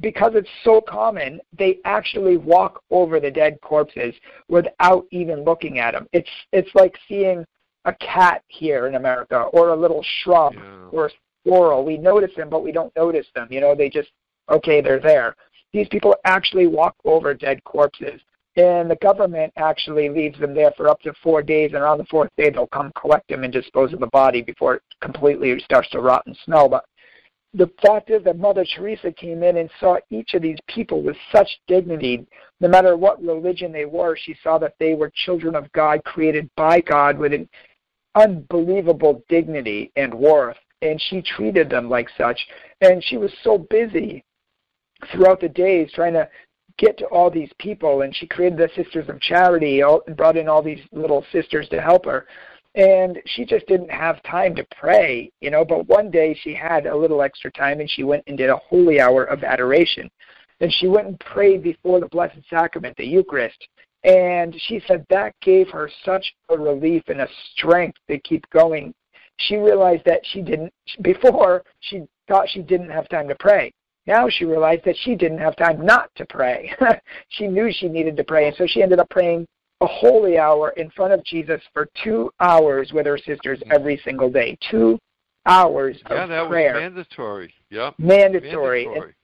because it's so common, they actually walk over the dead corpses without even looking at them. It's it's like seeing a cat here in America, or a little shrub, yeah. or a squirrel. We notice them, but we don't notice them. You know, they just, okay, they're there. These people actually walk over dead corpses, and the government actually leaves them there for up to four days, and on the fourth day they'll come collect them and dispose of the body before it completely starts to rot and smell. But the fact is that Mother Teresa came in and saw each of these people with such dignity. No matter what religion they were, she saw that they were children of God, created by God with an unbelievable dignity and worth, and she treated them like such. And she was so busy throughout the days trying to get to all these people, and she created the Sisters of Charity and brought in all these little sisters to help her. And she just didn't have time to pray, you know, but one day she had a little extra time, and she went and did a holy hour of adoration. And she went and prayed before the Blessed Sacrament, the Eucharist, and she said that gave her such a relief and a strength to keep going. She realized that she didn't, before she thought she didn't have time to pray. Now she realized that she didn't have time not to pray. She knew she needed to pray, and so she ended up praying a holy hour in front of Jesus for two hours with her sisters every single day. Two hours yeah, of that prayer. Yeah, that was mandatory. Yep. Mandatory. mandatory. And,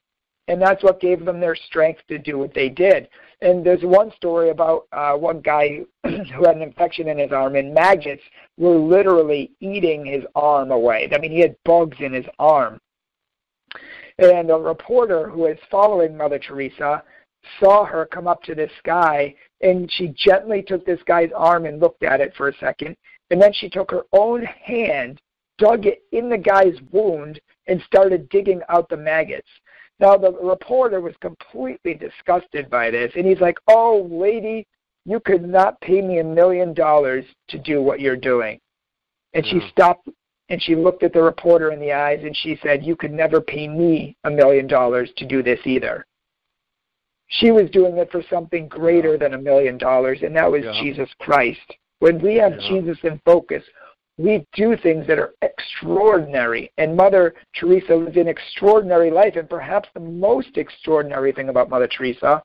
and that's what gave them their strength to do what they did. And there's one story about uh, one guy who had an infection in his arm, and maggots were literally eating his arm away. I mean, he had bugs in his arm. And a reporter who was following Mother Teresa saw her come up to this guy, and she gently took this guy's arm and looked at it for a second, and then she took her own hand, dug it in the guy's wound, and started digging out the maggots. Now, the reporter was completely disgusted by this, and he's like, "Oh, lady, you could not pay me a million dollars to do what you're doing." And mm-hmm. she stopped, and she looked at the reporter in the eyes, and she said, "You could never pay me a million dollars to do this either." She was doing it for something greater than a million dollars, and that was yeah. Jesus Christ. When we have yeah. Jesus in focus, we do things that are extraordinary. And Mother Teresa lived an extraordinary life, and perhaps the most extraordinary thing about Mother Teresa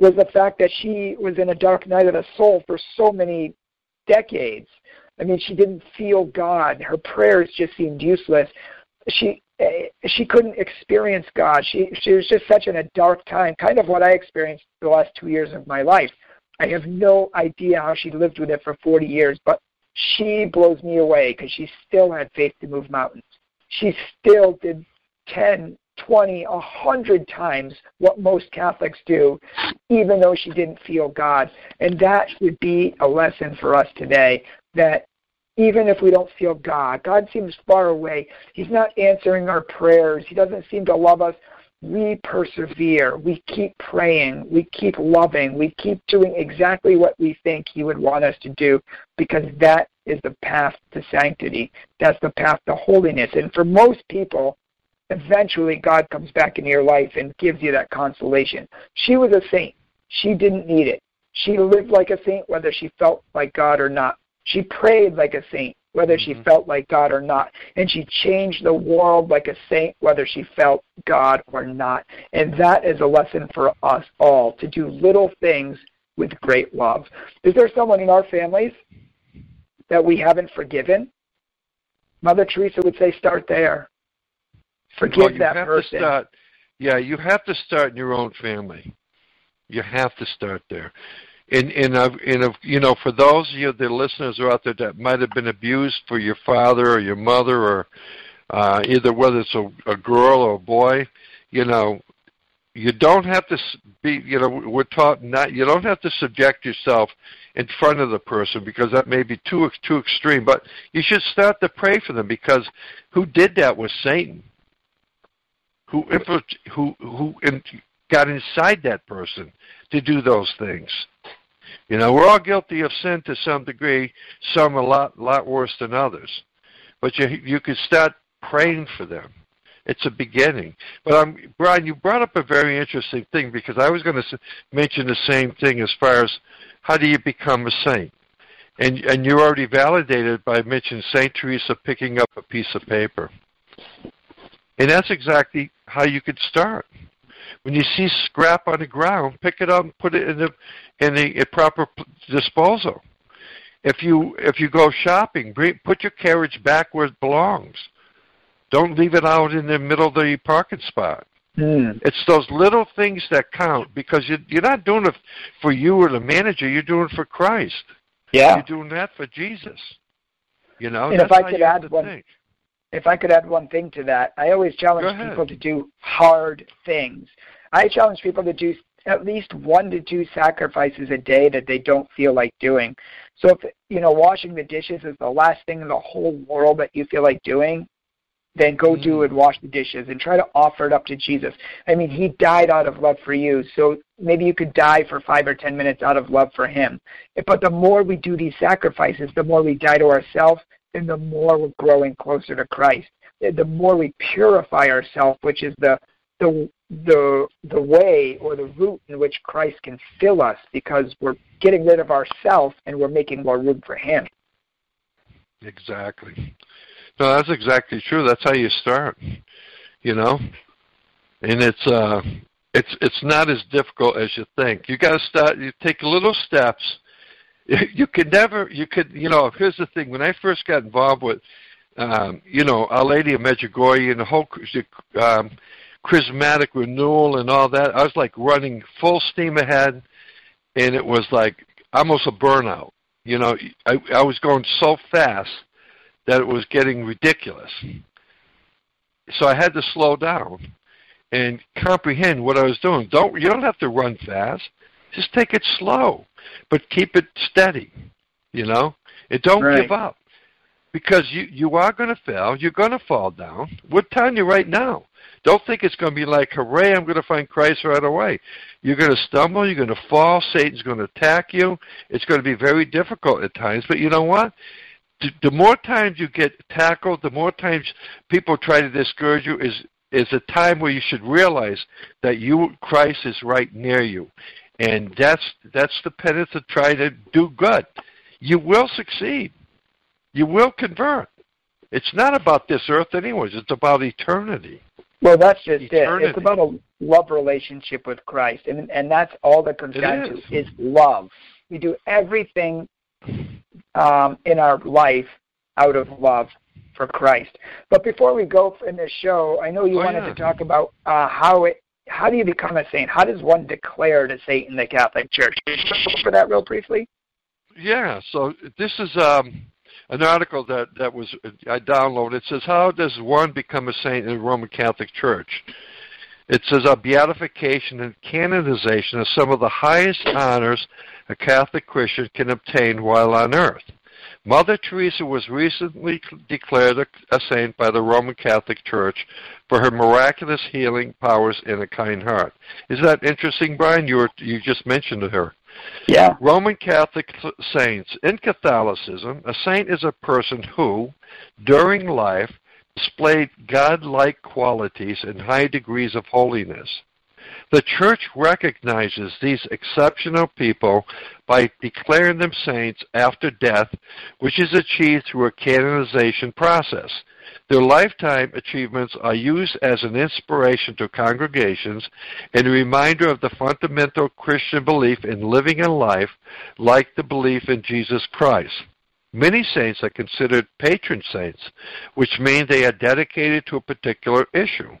was the fact that she was in a dark night of the soul for so many decades. I mean, she didn't feel God. Her prayers just seemed useless. She... She couldn't experience God. She she was just such in a dark time, kind of what I experienced the last two years of my life. I have no idea how she lived with it for forty years, but she blows me away because she still had faith to move mountains. She still did ten, twenty, a hundred times what most Catholics do, even though she didn't feel God. And that would be a lesson for us today, that even if we don't feel God, God seems far away. He's not answering our prayers. He doesn't seem to love us. We persevere. We keep praying. We keep loving. We keep doing exactly what we think He would want us to do, because that is the path to sanctity. That's the path to holiness. And for most people, eventually God comes back into your life and gives you that consolation. She was a saint. She didn't need it. She lived like a saint whether she felt like God or not. She prayed like a saint, whether she mm-hmm. felt like God or not. And she changed the world like a saint, whether she felt God or not. And that is a lesson for us all, to do little things with great love. Is there someone in our families that we haven't forgiven? Mother Teresa would say, start there. Forgive well, you that have person. To start, yeah, you have to start in your own family. You have to start there. And, and, uh, and uh, you know, for those of you, the listeners who are out there that might have been abused for your father or your mother, or uh, either whether it's a, a girl or a boy, you know, you don't have to be, you know, we're taught not, you don't have to subject yourself in front of the person, because that may be too, too extreme. But you should start to pray for them, because who did that was Satan, who who who got inside that person to do those things. You know, we're all guilty of sin to some degree, some a lot lot worse than others. But you you could start praying for them. It's a beginning. But I'm, Brian, you brought up a very interesting thing, because I was going to mention the same thing as far as how do you become a saint? And, and you're already validated by mentioning Saint Teresa picking up a piece of paper. And that's exactly how you could start. When you see scrap on the ground, pick it up and put it in the, in the proper disposal. If you, if you go shopping, bring, put your carriage back where it belongs. Don't leave it out in the middle of the parking spot. Mm. It's those little things that count, because you, you're not doing it for you or the manager. You're doing it for Christ. Yeah. You're doing that for Jesus. You know, and that's if I could add one think. If I could add one thing to that, I always challenge people to do hard things. I challenge people to do at least one to two sacrifices a day that they don't feel like doing. So if, you know, washing the dishes is the last thing in the whole world that you feel like doing, then go mm. do and wash the dishes and try to offer it up to Jesus. I mean, he died out of love for you, so maybe you could die for five or ten minutes out of love for him. But the more we do these sacrifices, the more we die to ourselves, and the more we're growing closer to Christ. The more we purify ourselves, which is the the the the way or the route in which Christ can fill us, because we're getting rid of ourselves and we're making more room for him. Exactly. No, that's exactly true. That's how you start, you know. And it's uh, it's it's not as difficult as you think. You got to start. You take little steps. You could never, you could, you know, here's the thing. When I first got involved with, um, you know, Our Lady of Medjugorje and the whole um, charismatic renewal and all that, I was like running full steam ahead, and it was like almost a burnout. You know, I, I was going so fast that it was getting ridiculous. So I had to slow down and comprehend what I was doing. Don't, you don't have to run fast. Just take it slow, but keep it steady, you know? And don't right. give up, because you, you are going to fail. You're going to fall down. We're telling you right now. Don't think it's going to be like, hooray, I'm going to find Christ right away. You're going to stumble. You're going to fall. Satan's going to attack you. It's going to be very difficult at times, but you know what? The, the more times you get tackled, the more times people try to discourage you is, is a time where you should realize that you Christ is right near you. And that's that's the penance of trying to do good. You will succeed. You will convert. It's not about this earth anyways. It's about eternity. Well, that's just eternity. it. It's about a love relationship with Christ. And and that's all that comes down to is love. We do everything um, in our life out of love for Christ. But before we go in this show, I know you oh, wanted yeah. to talk about uh, how it How do you become a saint? How does one declare to saint in the Catholic Church? Can you go over that real briefly? Yeah, so this is um, an article that, that was I downloaded. It says, how does one become a saint in the Roman Catholic Church? It says, our beatification and canonization are some of the highest honors a Catholic Christian can obtain while on earth. Mother Teresa was recently declared a saint by the Roman Catholic Church for her miraculous healing powers and a kind heart. Is that interesting, Brian? You were, you just mentioned her. Yeah. Roman Catholic saints. In Catholicism, a saint is a person who, during life, displayed godlike qualities and high degrees of holiness. The Church recognizes these exceptional people by declaring them saints after death, which is achieved through a canonization process. Their lifetime achievements are used as an inspiration to congregations and a reminder of the fundamental Christian belief in living a life like the belief in Jesus Christ. Many saints are considered patron saints, which means they are dedicated to a particular issue.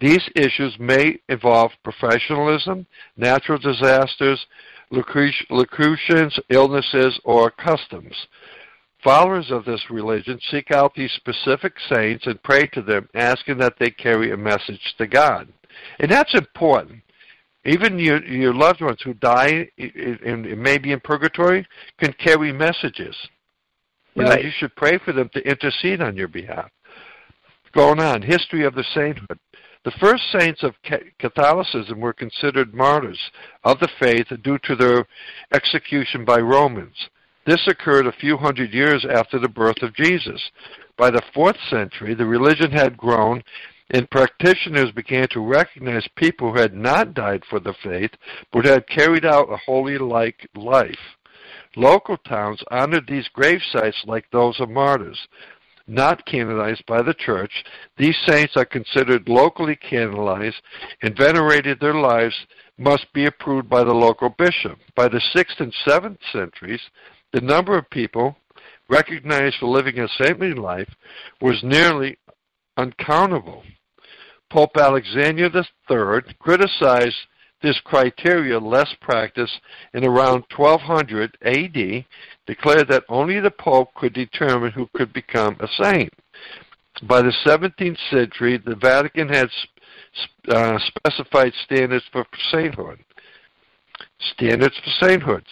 These issues may involve professionalism, natural disasters, locutions, illnesses, or customs. Followers of this religion seek out these specific saints and pray to them, asking that they carry a message to God. And that's important. Even your, your loved ones who die and may be in purgatory can carry messages. Right. You know, you should pray for them to intercede on your behalf. Going on, history of the sainthood. The first saints of Catholicism were considered martyrs of the faith due to their execution by Romans. This occurred a few hundred years after the birth of Jesus. By the fourth century, the religion had grown, and practitioners began to recognize people who had not died for the faith, but had carried out a holy-like life. Local towns honored these gravesites like those of martyrs. Not canonized by the Church, these saints are considered locally canonized and venerated. Their lives must be approved by the local bishop. By the sixth and seventh centuries, the number of people recognized for living a saintly life was nearly uncountable. Pope Alexander the Third criticized this criteria less practice, and around twelve hundred A D declared that only the Pope could determine who could become a saint. By the seventeenth century, the Vatican had uh, specified standards for sainthood. Standards for sainthoods.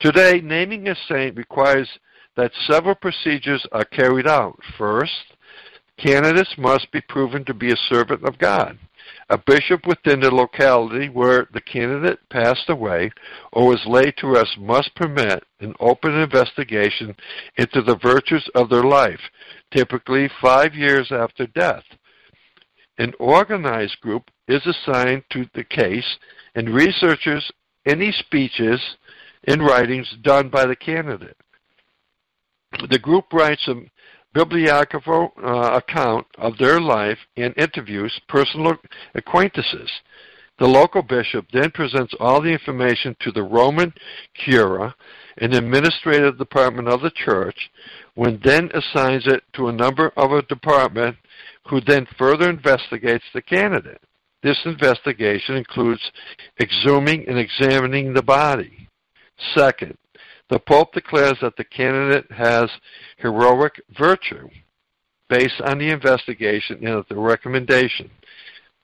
Today, naming a saint requires that several procedures are carried out. First, candidates must be proven to be a servant of God. A bishop within the locality where the candidate passed away or was laid to rest must permit an open investigation into the virtues of their life, typically five years after death. An organized group is assigned to the case and researches any speeches and writings done by the candidate. The group writes a bibliographical uh, account of their life and interviews personal acquaintances. The local bishop then presents all the information to the Roman cura, an administrative department of the church, which then assigns it to a number of a department who then further investigates the candidate. This investigation includes exhuming and examining the body. Second, the Pope declares that the candidate has heroic virtue based on the investigation and the recommendation.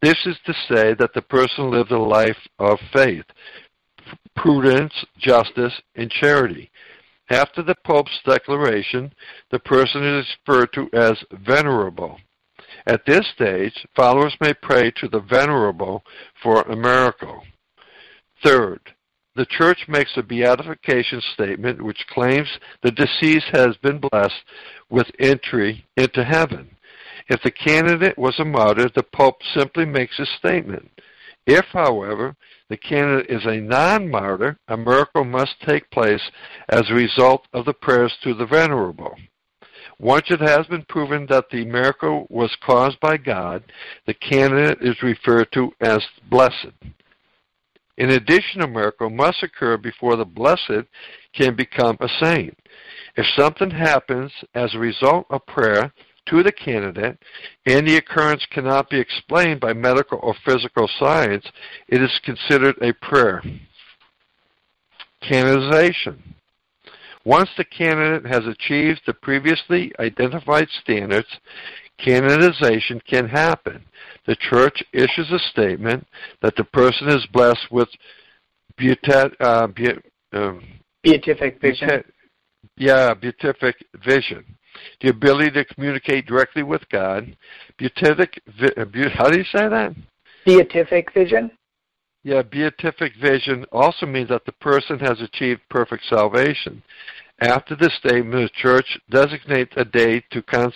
This is to say that the person lived a life of faith, prudence, justice, and charity. After the Pope's declaration, the person is referred to as venerable. At this stage, followers may pray to the venerable for a miracle. Third, the Church makes a beatification statement which claims the deceased has been blessed with entry into heaven. If the candidate was a martyr, the Pope simply makes a statement. If, however, the candidate is a non-martyr, a miracle must take place as a result of the prayers to the venerable. Once it has been proven that the miracle was caused by God, the candidate is referred to as blessed. In addition, a miracle must occur before the blessed can become a saint. If something happens as a result of prayer to the candidate and the occurrence cannot be explained by medical or physical science, it is considered a prayer. Canonization. Once the candidate has achieved the previously identified standards, canonization can happen. The Church issues a statement that the person is blessed with beati- uh, be- um, beatific vision. Beati- yeah, beatific vision. The ability to communicate directly with God. Beatific. Vi- be- how do you say that? Beatific vision. Yeah, beatific vision also means that the person has achieved perfect salvation. After this statement, the Church designates a day to con-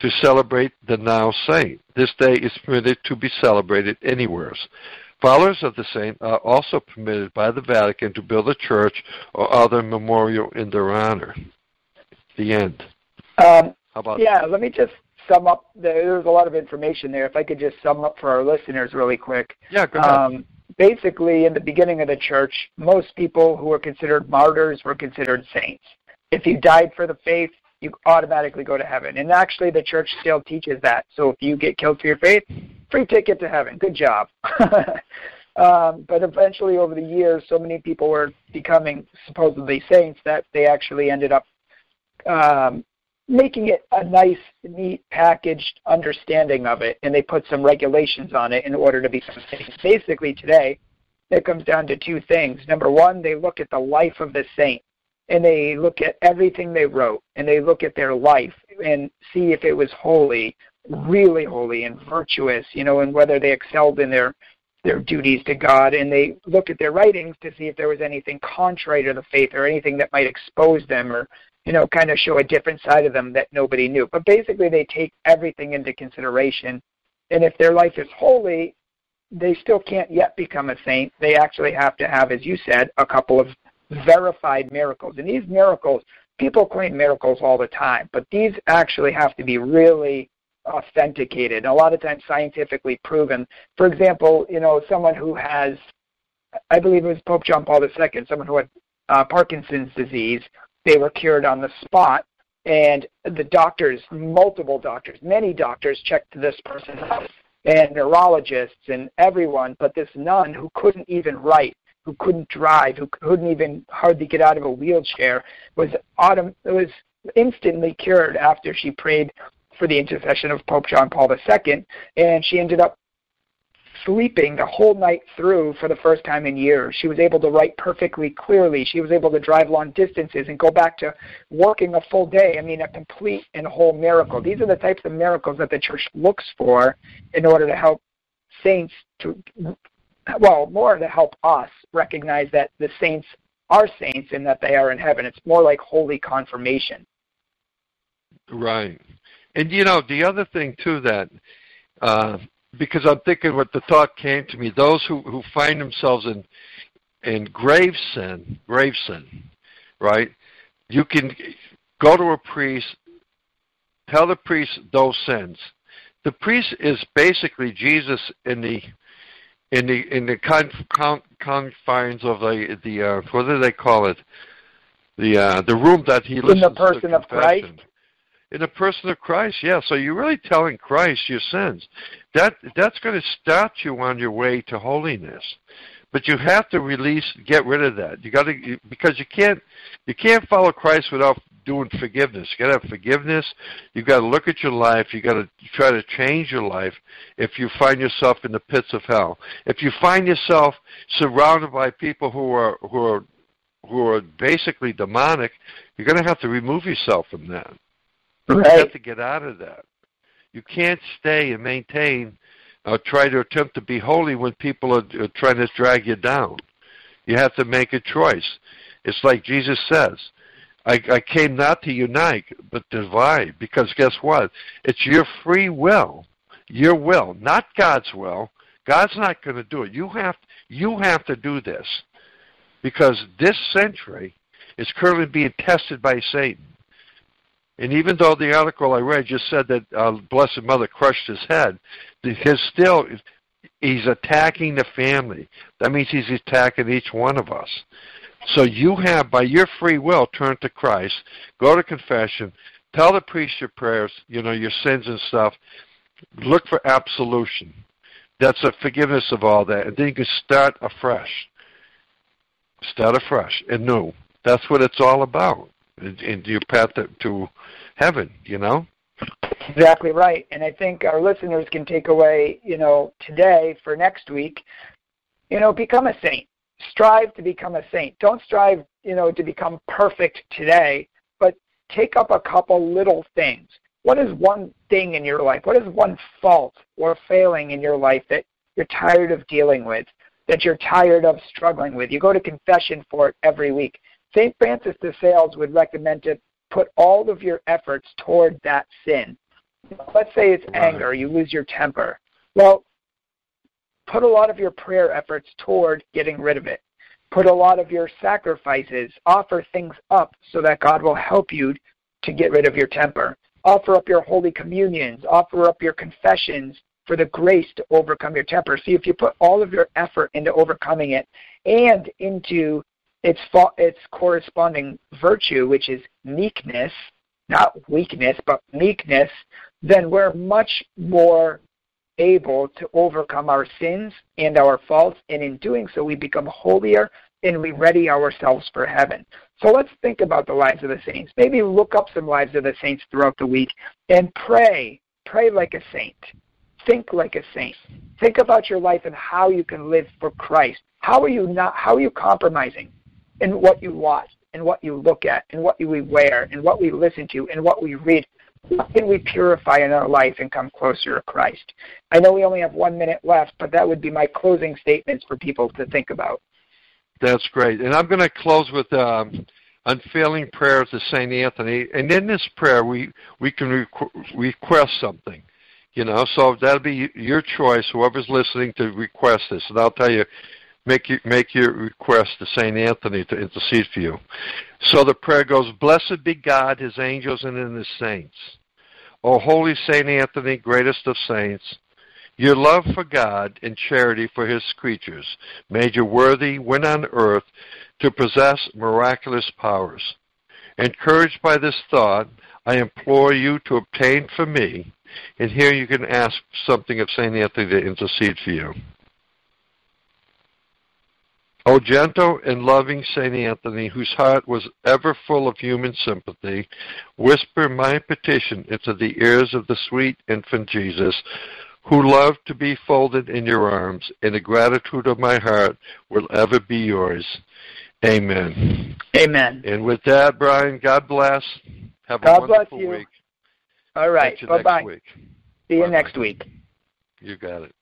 to celebrate the now saint. This day is permitted to be celebrated anywhere. Followers of the saint are also permitted by the Vatican to build a church or other memorial in their honor. The end. Um, How about yeah, that? Let me just sum up. There, there was a lot of information there. If I could just sum up for our listeners really quick. Yeah, go ahead. Um, Basically, in the beginning of the church, most people who were considered martyrs were considered saints. If you died for the faith, you automatically go to heaven. And actually, the church still teaches that. So if you get killed for your faith, free ticket to heaven. Good job. um, but eventually, over the years, so many people were becoming supposedly saints that they actually ended up um, making it a nice, neat, packaged understanding of it, and they put some regulations on it in order to be safe. Basically, today, it comes down to two things. Number one, they look at the life of the saint, and they look at everything they wrote, and they look at their life and see if it was holy, really holy and virtuous, you know, and whether they excelled in their their duties to God, and they look at their writings to see if there was anything contrary to the faith or anything that might expose them or you know, kind of show a different side of them that nobody knew. But basically they take everything into consideration. And if their life is holy, they still can't yet become a saint. They actually have to have, as you said, a couple of verified miracles. And these miracles, people claim miracles all the time, but these actually have to be really authenticated, and a lot of times scientifically proven. For example, you know, someone who has, I believe it was Pope John Paul the Second, someone who had uh, Parkinson's disease, they were cured on the spot, and the doctors, multiple doctors, many doctors checked this person's house, and neurologists and everyone, but this nun who couldn't even write, who couldn't drive, who couldn't even hardly get out of a wheelchair, was autom- was instantly cured after she prayed for the intercession of Pope John Paul the Second, and she ended up sleeping the whole night through for the first time in years. She was able to write perfectly clearly. She was able to drive long distances and go back to working a full day. I mean, a complete and whole miracle. These are the types of miracles that the church looks for in order to help saints to, well, more to help us recognize that the saints are saints and that they are in heaven. It's more like holy confirmation. Right. And, you know, the other thing, too, that, uh, because I'm thinking what the thought came to me, those who, who find themselves in in grave sin, grave sin, right, you can go to a priest, tell the priest those sins. The priest is basically Jesus in the in the in the confines of the the uh, what do they call it, the uh, the room that he listens to confession. In the person of Christ. In the person of Christ, yeah. So you're really telling Christ your sins. That that's going to start you on your way to holiness. But you have to release, get rid of that. You got to, because you can't you can't follow Christ without doing forgiveness. You got to have forgiveness. You got to look at your life. You got to try to change your life. If you find yourself in the pits of hell, if you find yourself surrounded by people who are who are who are basically demonic, you're going to have to remove yourself from that. Right. You have to get out of that. You can't stay and maintain or try to attempt to be holy when people are, are trying to drag you down. You have to make a choice. It's like Jesus says, I, I came not to unite, but divide, because guess what? It's your free will, your will, not God's will. God's not going to do it. You have, you have to do this, because this century is currently being tested by Satan. And even though the article I read just said that uh, Blessed Mother crushed his head, his still, he's attacking the family. That means he's attacking each one of us. So you have, by your free will, turned to Christ, go to confession, tell the priest your prayers, you know, your sins and stuff, look for absolution. That's a forgiveness of all that. And then you can start afresh. Start afresh and new. That's what it's all about. Into your path to heaven, you know? Exactly right. And I think our listeners can take away, you know, today for next week, you know, become a saint. Strive to become a saint. Don't strive, you know, to become perfect today, but take up a couple little things. What is one thing in your life? What is one fault or failing in your life that you're tired of dealing with, that you're tired of struggling with? You go to confession for it every week. Saint Francis de Sales would recommend to put all of your efforts toward that sin. Let's say it's anger, you lose your temper. Well, put a lot of your prayer efforts toward getting rid of it. Put a lot of your sacrifices, offer things up so that God will help you to get rid of your temper. Offer up your holy communions, offer up your confessions for the grace to overcome your temper. See, if you put all of your effort into overcoming it and into Its, its corresponding virtue, which is meekness, not weakness, but meekness, then we're much more able to overcome our sins and our faults, and in doing so we become holier and we ready ourselves for heaven. So let's think about the lives of the saints. Maybe look up some lives of the saints throughout the week and pray. Pray like a saint. Think like a saint. Think about your life and how you can live for Christ. How are you not? How are you compromising in what you watch, in what you look at, in what we wear, in what we listen to, in what we read? How can we purify in our life and come closer to Christ? I know we only have one minute left, but that would be my closing statements for people to think about. That's great. And I'm going to close with um, unfailing prayers to Saint Anthony, and in this prayer we we can requ- request something, you know. So that'll be your choice, whoever's listening, to request this. And I'll tell you, make your make your request to Saint Anthony to intercede for you. So the prayer goes: Blessed be God, His angels, and in His saints. O holy Saint Anthony, greatest of saints, your love for God and charity for His creatures made you worthy, when on earth, to possess miraculous powers. Encouraged by this thought, I implore you to obtain for me, and here you can ask something of Saint Anthony to intercede for you. O gentle and loving Saint Anthony, whose heart was ever full of human sympathy, whisper my petition into the ears of the sweet infant Jesus, who loved to be folded in your arms, and the gratitude of my heart will ever be yours. Amen. Amen. And with that, Brian, God bless. Have God a wonderful bless you. Week. All right. You Bye-bye. Next week. See you Bye-bye. Next week. You got it.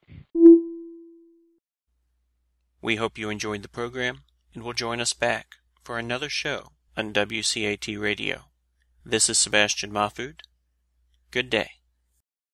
We hope you enjoyed the program and will join us back for another show on W C A T Radio. This is Sebastian Mahfood. Good day.